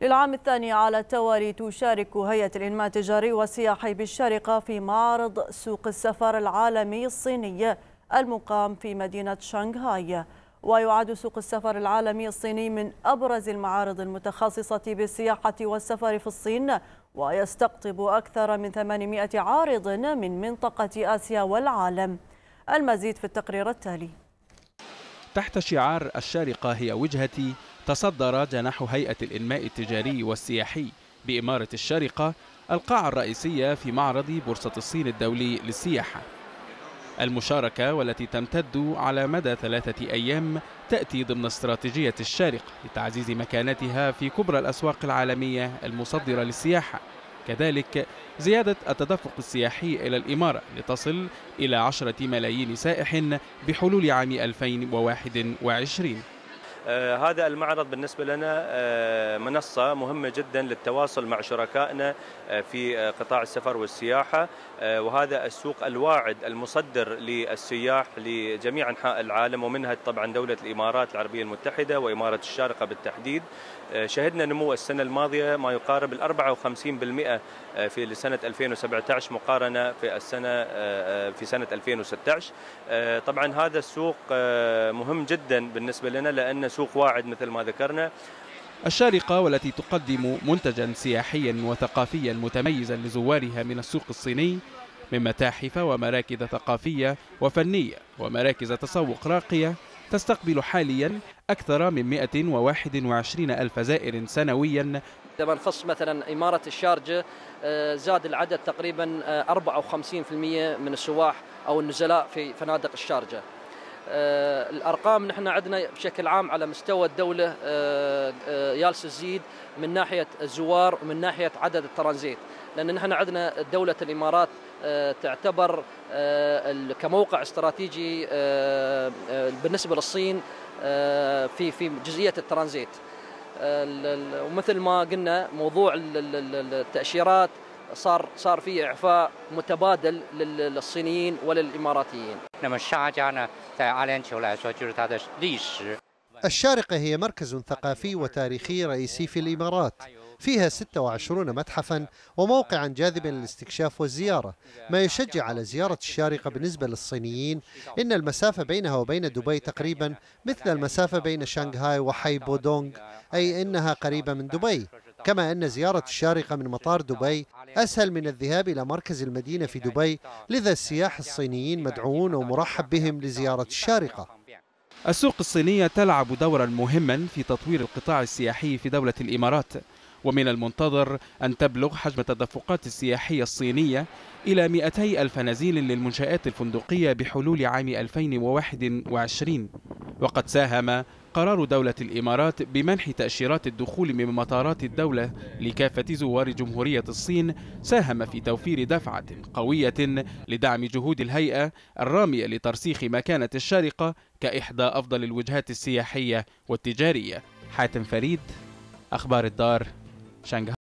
للعام الثاني على التوالي تشارك هيئة الإنماء التجاري والسياحي بالشارقة في معرض سوق السفر العالمي الصيني المقام في مدينة شنغهاي. ويعد سوق السفر العالمي الصيني من أبرز المعارض المتخصصة بالسياحة والسفر في الصين، ويستقطب أكثر من 800 عارض من منطقة آسيا والعالم. المزيد في التقرير التالي. تحت شعار الشارقة هي وجهتي، تصدر جناح هيئة الإنماء التجاري والسياحي بإمارة الشارقة القاعة الرئيسية في معرض بورصة الصين الدولي للسياحة. المشاركة والتي تمتد على مدى 3 أيام تأتي ضمن استراتيجية الشارقة لتعزيز مكانتها في كبرى الأسواق العالمية المصدرة للسياحة، كذلك زيادة التدفق السياحي إلى الإمارة لتصل إلى 10 ملايين سائح بحلول عام 2021. هذا المعرض بالنسبة لنا منصة مهمة جدا للتواصل مع شركائنا في قطاع السفر والسياحة، وهذا السوق الواعد المصدر للسياح لجميع أنحاء العالم، ومنها طبعا دولة الإمارات العربية المتحدة وإمارة الشارقة بالتحديد. شهدنا نمو السنة الماضية ما يقارب 54% في سنة 2017 مقارنة في سنة 2016. طبعا هذا السوق مهم جدا بالنسبة لنا لأن سوق واعد مثل ما ذكرنا. الشارقة والتي تقدم منتجا سياحيا وثقافيا متميزا لزوارها من السوق الصيني من متاحف ومراكز ثقافية وفنية ومراكز تسوق راقية، تستقبل حاليا أكثر من 121,000 زائر سنويا. لما نخص مثلا إمارة الشارقة زاد العدد تقريبا 54% من السواح أو النزلاء في فنادق الشارقة. الأرقام نحن عندنا بشكل عام على مستوى الدولة يالس الزيد من ناحية الزوار ومن ناحية عدد الترانزيت، لأن نحن عندنا دولة الإمارات تعتبر كموقع استراتيجي بالنسبة للصين في جزئية الترانزيت. ومثل ما قلنا موضوع التأشيرات صار في إعفاء متبادل للصينيين وللإماراتيين. الشارقة هي مركز ثقافي وتاريخي رئيسي في الإمارات، فيها 26 متحفا وموقعا جاذبا للاستكشاف والزيارة، ما يشجع على زيارة الشارقة بالنسبة للصينيين. إن المسافة بينها وبين دبي تقريبا مثل المسافة بين شنغهاي وحي بودونغ، أي إنها قريبة من دبي. كما أن زيارة الشارقة من مطار دبي أسهل من الذهاب إلى مركز المدينة في دبي، لذا السياح الصينيين مدعوون ومرحب بهم لزيارة الشارقة. السوق الصينية تلعب دورا مهما في تطوير القطاع السياحي في دولة الإمارات، ومن المنتظر أن تبلغ حجم التدفقات السياحية الصينية إلى 200,000 نزيل للمنشآت الفندقية بحلول عام 2021. وقد ساهم قرار دولة الإمارات بمنح تأشيرات الدخول من مطارات الدولة لكافة زوار جمهورية الصين ساهم في توفير دفعة قوية لدعم جهود الهيئة الرامية لترسيخ مكانة الشارقة كإحدى أفضل الوجهات السياحية والتجارية. حاتم فريد، أخبار الدار، شنغهاي.